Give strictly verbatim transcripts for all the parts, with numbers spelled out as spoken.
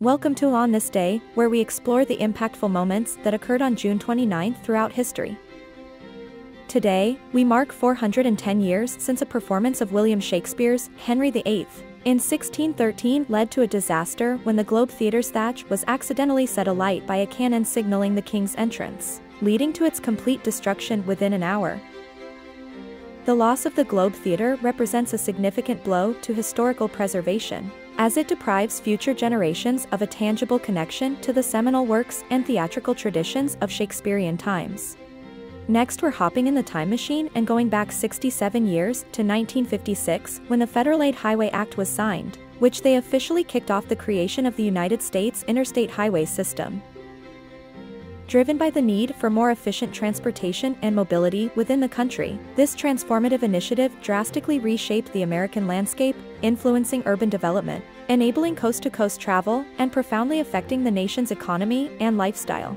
Welcome to On This Day, where we explore the impactful moments that occurred on June twenty-ninth throughout history. Today, we mark four hundred ten years since a performance of William Shakespeare's Henry the Eighth in sixteen thirteen led to a disaster when the Globe Theatre's thatch was accidentally set alight by a cannon signaling the king's entrance, leading to its complete destruction within an hour. The loss of the Globe Theatre represents a significant blow to historical preservation, as it deprives future generations of a tangible connection to the seminal works and theatrical traditions of Shakespearean times. Next, we're hopping in the time machine and going back sixty-seven years to nineteen fifty-six when the Federal Aid Highway Act was signed, which they officially kicked off the creation of the United States Interstate Highway System. Driven by the need for more efficient transportation and mobility within the country, this transformative initiative drastically reshaped the American landscape, influencing urban development, enabling coast-to-coast travel, and profoundly affecting the nation's economy and lifestyle.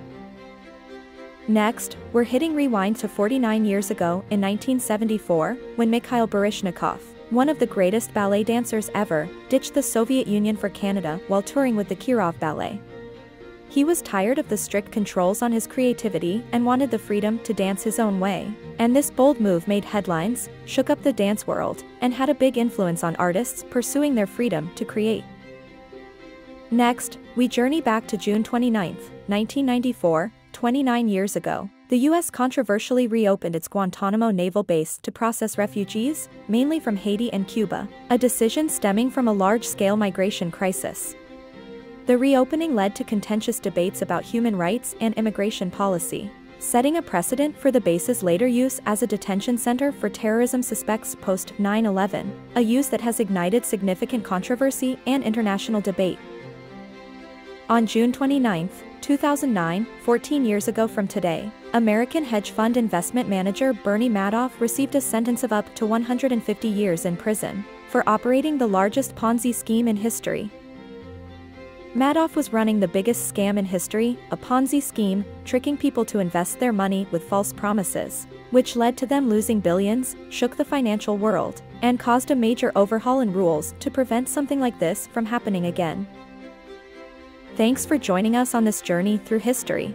Next, we're hitting rewind to forty-nine years ago in nineteen seventy-four, when Mikhail Baryshnikov, one of the greatest ballet dancers ever, ditched the Soviet Union for Canada while touring with the Kirov Ballet. He was tired of the strict controls on his creativity and wanted the freedom to dance his own way, and this bold move made headlines, shook up the dance world, and had a big influence on artists pursuing their freedom to create. Next, we journey back to June twenty-ninth, nineteen ninety-four, twenty-nine years ago. The U S controversially reopened its Guantanamo Naval Base to process refugees, mainly from Haiti and Cuba, a decision stemming from a large-scale migration crisis. The reopening led to contentious debates about human rights and immigration policy, setting a precedent for the base's later use as a detention center for terrorism suspects post nine eleven, a use that has ignited significant controversy and international debate. On June twenty-ninth, two thousand nine, fourteen years ago from today, American hedge fund investment manager Bernie Madoff received a sentence of up to one hundred fifty years in prison for operating the largest Ponzi scheme in history. Madoff was running the biggest scam in history, a Ponzi scheme, tricking people to invest their money with false promises, which led to them losing billions, shook the financial world, and caused a major overhaul in rules to prevent something like this from happening again. Thanks for joining us on this journey through history.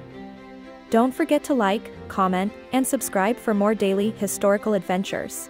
Don't forget to like, comment, and subscribe for more daily historical adventures.